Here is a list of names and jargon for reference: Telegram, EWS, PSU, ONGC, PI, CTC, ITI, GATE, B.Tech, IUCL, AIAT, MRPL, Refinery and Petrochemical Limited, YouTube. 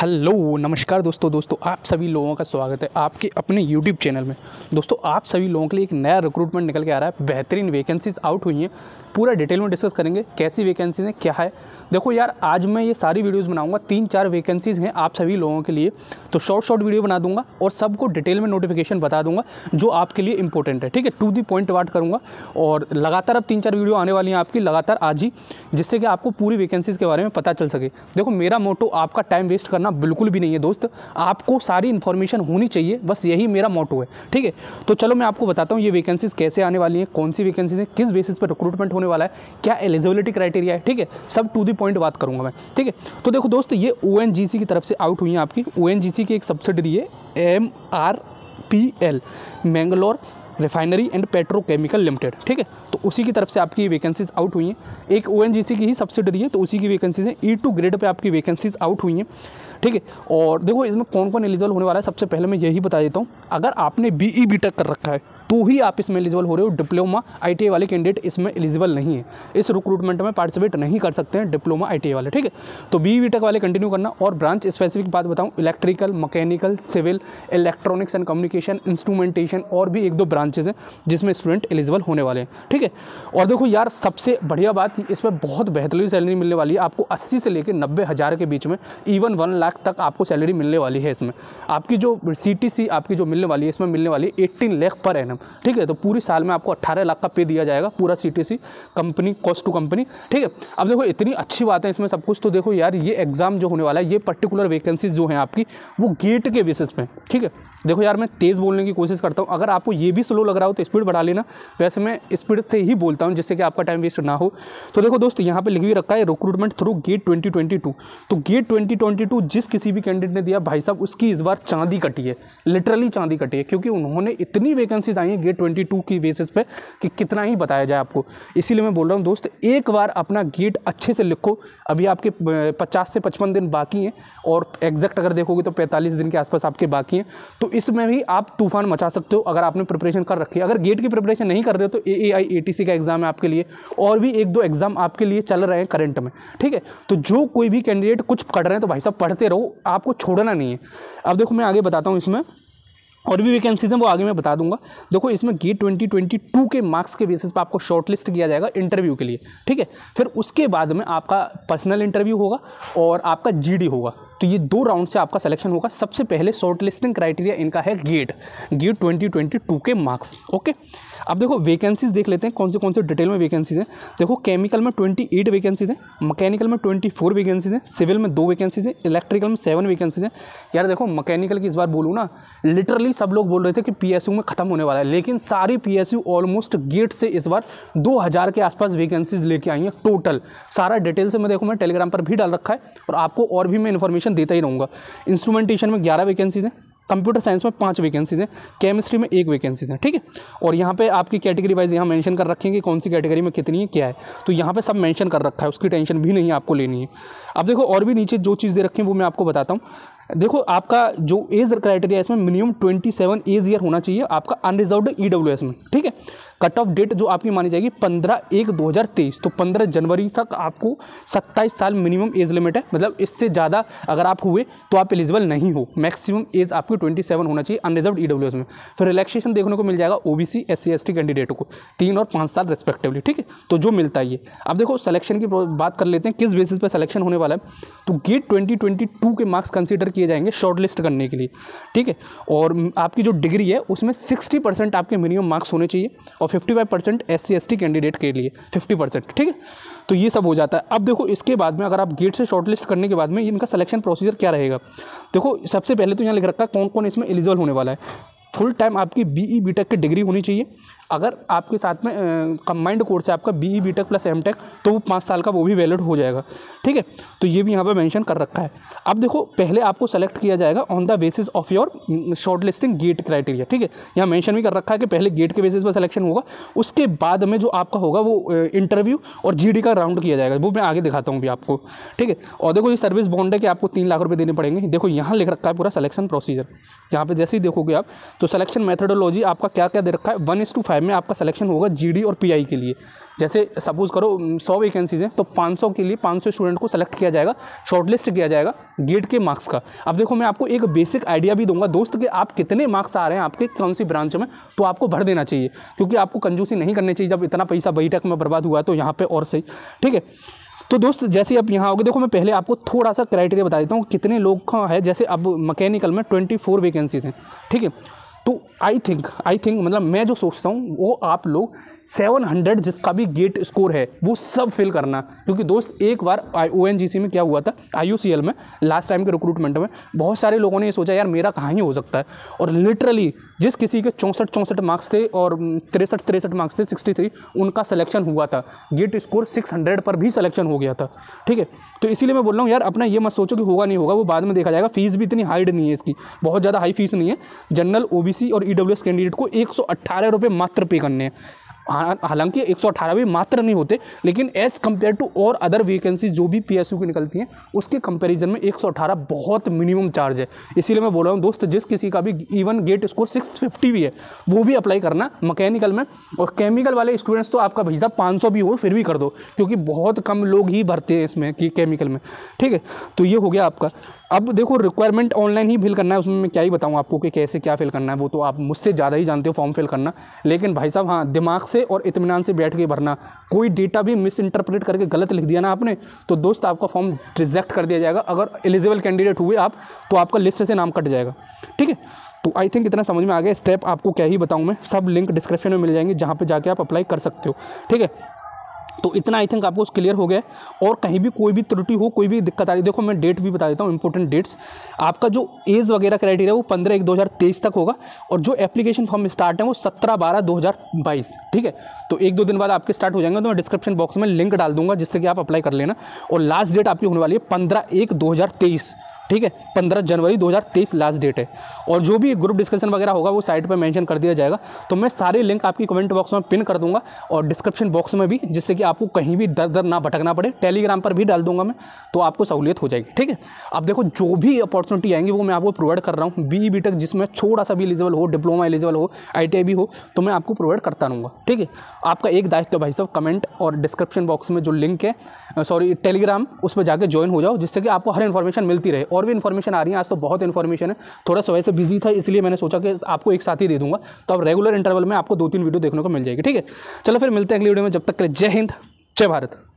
Hello नमस्कार दोस्तों आप सभी लोगों का स्वागत है आपके अपने YouTube चैनल में। दोस्तों आप सभी लोगों के लिए एक नया रिक्रूटमेंट निकल के आ रहा है, बेहतरीन वैकेंसीज आउट हुई हैं। पूरा डिटेल में डिस्कस करेंगे कैसी वैकेंसीज हैं, क्या है। देखो यार, आज मैं ये सारी वीडियोस बनाऊंगा, 3-4 वैकेंसीज हैं आप सभी लोगों के लिए, तो शॉर्ट वीडियो बना दूंगा और सबको डिटेल में नोटिफिकेशन बता दूंगा जो आपके लिए इंपॉर्टेंट है। ठीक है, टू दी पॉइंट बात करूँगा और लगातार अब 3-4 वीडियो आने वाली हैं आपकी लगातार आज ही, जिससे कि आपको पूरी वैकेंसीज के बारे में पता चल सके। देखो, मेरा मोटो आपका टाइम वेस्ट करना बिल्कुल भी नहीं है दोस्त, आपको सारी इन्फॉर्मेशन होनी चाहिए, बस यही मेरा मोटो है। ठीक है, तो चलो मैं आपको बताता हूँ ये वैकेंसीज कैसे आने वाली हैं, कौन सी वैकेंसीज हैं, किस बेसिस पर रिक्रूटमेंट होने वाला है, क्या एलिजिबिलिटी क्राइटेरिया है। ठीक है, सब टू दी पॉइंट बात करूँगा मैं। ठीक है, तो देखो दोस्त, ये ONGC की तरफ से आउट हुई हैं आपकी। ONGC की एक सब्सिडरी है MRPL, Mangalore refinery and petrochemical limited. ठीक है, तो उसी की तरफ से आपकी ये वैकेंसीज आउट हुई हैं। एक ONGC की ही सब्सिडरी है, तो उसी की वैकेंसीज हैं। E2 ग्रेड पे आपकी वैकेंसीज आउट हुई हैं। ठीक है, और देखो इसमें कौन कौन एलिजिबल होने वाला है, सबसे पहले मैं यही बता देता हूँ, अगर आपने BE B.TECH कर रखा है तो ही आप इसमें एलिजिबल हो रहे हो। डिप्लोमा ITI वाले कैंडिडेट इसमें एलिजिबल नहीं है, इस रिक्रूटमेंट में पार्टिसिपेट नहीं कर सकते हैं डिप्लोमा ITI वाले। ठीक है, तो BE B.TECH वाले कंटिन्यू करना। और ब्रांच स्पेसिफिक बात बताऊँ, electrical, mechanical, civil, electronics and communication, instrumentation और भी 1-2 ब्रांचेज हैं जिसमें स्टूडेंट एलिजिबल होने वाले हैं। ठीक है, और देखो यार सबसे बढ़िया बात, इसमें बहुत बेहतरीन सैलरी मिलने वाली है आपको, 80 से लेकर 90 हज़ार के बीच में, इवन 1 लाख तक आपको सैलरी मिलने वाली है। इसमें आपकी जो CTC आपकी जो मिलने वाली है, इसमें मिलने वाली है 18 लाख पर एनम। ठीक है, तो पूरे साल में आपको 18 लाख का पे दिया जाएगा, पूरा CTC company, cost to company. ठीक है, अब देखो इतनी अच्छी बात है इसमें सब कुछ। तो देखो यार, ये एग्जाम जो होने वाला है, ये पर्टिकुलर वैकेंसी जो है आपकी, वो गेट के बेसिस पे। ठीक है, देखो यार मैं तेज़ बोलने की कोशिश करता हूँ, अगर आपको ये भी स्लो लग रहा हो तो स्पीड बढ़ा लेना, वैसे मैं स्पीड से ही बोलता हूँ जिससे कि आपका टाइम वेस्ट ना हो। तो देखो दोस्त, यहाँ पे लिख भी रखा है रिक्रूटमेंट थ्रू गेट 2022। तो गेट 2022 जिस किसी भी कैंडिडेट ने दिया भाई साहब, उसकी इस बार चांदी कटी है, लिटरली चांदी कटी है, क्योंकि उन्होंने इतनी वैकेंसीज आई हैं गेट 22 की बेसिस पे कि कितना ही बताया जाए आपको। इसीलिए मैं बोल रहा हूँ दोस्त, एक बार अपना गेट अच्छे से लिखो। अभी आपके 50 से 55 दिन बाकी हैं और एग्जैक्ट अगर देखोगे तो 45 दिन के आसपास आपके बाकी हैं, तो इसमें भी आप तूफान मचा सकते हो अगर आपने प्रिपरेशन कर रखी है। अगर गेट की प्रिपरेशन नहीं कर रहे हो तो AIAT का एग्ज़ाम है आपके लिए, और भी 1-2 एग्जाम आपके लिए चल रहे हैं करंट में। ठीक है, तो जो कोई भी कैंडिडेट कुछ कर रहे हैं तो भाई साहब पढ़ते रहो, आपको छोड़ना नहीं है। अब देखो मैं आगे बताता हूँ, इसमें और भी वैकेंसीज हैं, वो आगे मैं बता दूंगा। देखो इसमें गेट 2022 के मार्क्स के बेसिस पर आपको शॉर्टलिस्ट किया जाएगा इंटरव्यू के लिए। ठीक है, फिर उसके बाद में आपका पर्सनल इंटरव्यू होगा और आपका GD होगा। तो ये 2 राउंड से आपका सिलेक्शन होगा। सबसे पहले शॉर्टलिस्टिंग क्राइटेरिया इनका है गेट 2022 के मार्क्स। ओके, अब देखो वैकेंसीज देख लेते हैं कौन से डिटेल में वैकेंसीज हैं। देखो केमिकल में 28 वैकेंसीज हैं, मैकेनिकल में 24 वैकेंसीज हैं, सिविल में 2 वैकेंसीज हैं, इलेक्ट्रिकल में 7 वैकेंसीज हैं। यार देखो मैकेनिकल की इस बार बोलूँ ना, लिटरली सब लोग बोल रहे थे कि PSU में ख़त्म होने वाला है, लेकिन सारी PSU ऑलमोस्ट गेट से इस बार 2000 के आसपास वैकेंसीज लेके आई हैं टोटल। सारा डिटेल से मैं देखो मैं टेलीग्राम पर भी डाल रखा है और आपको और भी मैं इन्फॉर्मेशन देता ही रहूँगा। इंस्ट्रूमेंटेशन में 11 वैकेंसीज हैं, कंप्यूटर साइंस में 5 वैकेंसीज हैं, केमिस्ट्री में 1 वैकेंसीज हैं। ठीक है, और यहाँ पे आपकी कैटेगरी वाइज यहाँ मेंशन कर रखेंगे कौन सी कैटेगरी में कितनी है क्या है, तो यहाँ पे सब मेंशन कर रखा है, उसकी टेंशन भी नहीं आपको लेनी है। अब देखो और भी नीचे जो चीज़ दे रखी है वो मैं आपको बताता हूँ। देखो आपका जो एज क्राइटेरिया है, इसमें मिनिमम 27 एज ईयर होना चाहिए आपका अनरिजर्व्ड EWS में। ठीक है, कट ऑफ डेट जो आपकी मानी जाएगी 15/1/2023, तो 15 जनवरी तक आपको 27 साल मिनिमम एज लिमिट है, मतलब इससे ज़्यादा अगर आप हुए तो आप एलिजिबल नहीं हो। मैक्सिमम एज आपकी 27 होना चाहिए अनरिजर्व्ड EWS में। फिर रिलैक्सेशन देखने को मिल जाएगा OBC, SC, ST कैंडिडेटों को 3 और 5 साल रेस्पेक्टिवली। ठीक है, तो जो मिलता है ये। अब देखो सिलेक्शन की बात कर लेते हैं, किस बेसिस पर सिलेक्शन होने वाला है। तो गेट 2022 के मार्क्स कंसिडर किए जाएंगे शॉर्टलिस्ट करने के लिए। ठीक है, और आपकी जो डिग्री है उसमें 60% आपके मिनिमम मार्क्स होने चाहिए और 55% SC, ST कैंडिडेट के लिए 50%। ठीक है, तो ये सब हो जाता है। अब देखो इसके बाद में अगर आप गेट से शॉर्टलिस्ट करने के बाद में इनका सिलेक्शन प्रोसीजर क्या रहेगा। देखो सबसे पहले तो यहाँ लिख रखा है कौन कौन इसमें एलिजिबल होने वाला है। फुल टाइम आपकी BE B.TECH की डिग्री होनी चाहिए, अगर आपके साथ में कंबाइंड कोर्स है आपका BE B.TECH प्लस M.Tech तो वो 5 साल का वो भी वैलिड हो जाएगा। ठीक है, तो ये भी यहाँ पे मेंशन कर रखा है। अब देखो पहले आपको सेलेक्ट किया जाएगा on the basis of your shortlisting GATE criteria. ठीक है, यहाँ मेंशन भी कर रखा है कि पहले गेट के बेसिस पर सिलेक्शन होगा, उसके बाद में जो आपका होगा वो इंटरव्यू और GD का राउंड किया जाएगा, वो मैं आगे दिखाता हूँ भी आपको। ठीक है, और देखो ये सर्विस बॉन्ड है कि आपको 3 लाख रुपये देने पड़ेंगे। देखो यहाँ लिख रखा है पूरा सिलेक्शन प्रोसीजर, यहाँ पर जैसे ही देखोगे आप तो सिलेक्शन मैथडोलॉजी आपका क्या क्या दे रखा है, 1:5 2025 में आपका सिलेक्शन होगा जीडी और पीआई के लिए। जैसे सपोज़ करो 100 वैकेंसीज़ हैं, तो 500 के लिए 500 स्टूडेंट को सेलेक्ट किया जाएगा, शॉर्टलिस्ट किया जाएगा गेट के मार्क्स का। अब देखो मैं आपको एक बेसिक आइडिया भी दूंगा दोस्त कि आप कितने मार्क्स आ रहे हैं आपके कौन सी ब्रांच में, तो आपको भर देना चाहिए, क्योंकि आपको कंजूसी नहीं करनी चाहिए। जब इतना पैसा B.Tech में बर्बाद हुआ है तो यहाँ पर और सही, ठीक है। तो दोस्त जैसे आप यहाँ आओगे, देखो मैं पहले आपको थोड़ा सा क्राइटेरिया बता देता हूँ कितने लोग का है। जैसे अब मैकेनिकल में 24 वैकेंसीज हैं, ठीक है। तो आई थिंक मतलब मैं जो सोचता हूँ वो आप लोग 700 जिसका भी गेट स्कोर है वो सब फिल करना, क्योंकि दोस्त एक बार ONGC में क्या हुआ था, IUCL में लास्ट टाइम के रिक्रूटमेंट में बहुत सारे लोगों ने ये सोचा यार मेरा कहाँ ही हो सकता है, और लिटरली जिस किसी के 64 मार्क्स थे और 63 मार्क्स थे, 63 उनका सिलेक्शन हुआ था, गेट स्कोर 600 पर भी सिलेक्शन हो गया था, ठीक है। तो इसीलिए मैं बोल रहा हूँ यार अपना ये मत सोचो कि होगा नहीं होगा, वो बाद में देखा जाएगा। फीस भी इतनी हाइड नहीं है इसकी, बहुत ज़्यादा हाई फीस नहीं है। जनरल OBC और EWS कैंडिडेट को 118 रुपये मात्र पे करने हैं, हालांकि 118 भी मात्र नहीं होते, लेकिन एज़ कम्पेयर टू और अदर वैकेंसी जो भी PSU की निकलती हैं उसके कंपैरिजन में 118 बहुत मिनिमम चार्ज है। इसीलिए मैं बोल रहा हूँ दोस्त जिस किसी का भी इवन गेट स्कोर 650 भी है वो भी अप्लाई करना मैकेनिकल में, और केमिकल वाले स्टूडेंट्स तो आपका भैया 500 भी हो फिर भी कर दो, क्योंकि बहुत कम लोग ही भरते हैं इसमें कि केमिकल में, ठीक है। तो ये हो गया आपका। अब देखो रिक्वायरमेंट ऑनलाइन ही फिल करना है, उसमें मैं क्या ही बताऊँ आपको कि कैसे क्या फिल करना है, वो तो आप मुझसे ज़्यादा ही जानते हो फॉर्म फिल करना। लेकिन भाई साहब हाँ, दिमाग से और इत्मीनान से बैठ के भरना, कोई डेटा भी मिस इंटरप्रेट करके गलत लिख दिया ना आपने तो दोस्त आपका फॉर्म रिजेक्ट कर दिया जाएगा। अगर एलिजिबल कैंडिडेट हुए आप तो आपका लिस्ट से नाम कट जाएगा, ठीक है। तो आई थिंक इतना समझ में आ गया। स्टेप आपको क्या ही बताऊँ मैं, सब लिंक डिस्क्रिप्शन में मिल जाएंगे जहाँ पर जाके आप अप्लाई कर सकते हो, ठीक है। तो इतना आई थिंक आपको क्लियर हो गया। और कहीं भी कोई भी त्रुटि हो, कोई भी दिक्कत आ रही, देखो मैं डेट भी बता देता हूँ, इंपॉर्टेंट डेट्स। आपका जो एज वगैरह क्राइटेरिया वो 15/1/2023 तक होगा, और जो एप्लीकेशन फॉर्म स्टार्ट है वो 17/12/2022, ठीक है। तो 1-2 दिन बाद आपके स्टार्ट हो जाएंगे, तो मैं डिस्क्रिप्शन बॉक्स में लिंक डाल दूंगा जिससे कि आप अप्लाई कर लेना। और लास्ट डेट आपकी होने वाली है 15/1/2023, ठीक है। 15 जनवरी 2023 लास्ट डेट है। और जो भी ग्रुप डिस्कशन वगैरह होगा वो साइट पर मेंशन कर दिया जाएगा। तो मैं सारे लिंक आपकी कमेंट बॉक्स में पिन कर दूंगा और डिस्क्रिप्शन बॉक्स में भी, जिससे कि आपको कहीं भी दर ना भटकना पड़े। टेलीग्राम पर भी डाल दूंगा मैं, तो आपको सहूलियत हो जाएगी, ठीक है। अब देखो जो भी अपॉर्चुनिटी आएंगी वो मैं आपको प्रोवाइड कर रहा हूँ। BE B.Tech जिसमें थोड़ा सा भी एलिजिबल हो, डिप्लोमा एलिजिबल हो, ITI भी हो, तो मैं आपको प्रोवाइड करता रहूँगा, ठीक है। आपका एक दायित्व भाई साहब, कमेंट और डिस्क्रिप्शन बॉक्स में जो लिंक है, सॉरी टेलीग्राम, उस पर जाकर ज्वाइन हो जाओ, जिससे कि आपको हर इन्फॉर्मेशन मिलती रहे। और भी इन्फॉर्मेशन आ रही है, आज तो बहुत इन्फॉर्मेशन है। थोड़ा सा वैसे बिजी था इसलिए मैंने सोचा कि आपको एक साथ ही दे दूंगा, तो अब रेगुलर इंटरवल में आपको 2-3 वीडियो देखने को मिल जाएगी, ठीक है। चलो फिर मिलते हैं अगली वीडियो में, जब तक के लिए जय हिंद, जय भारत।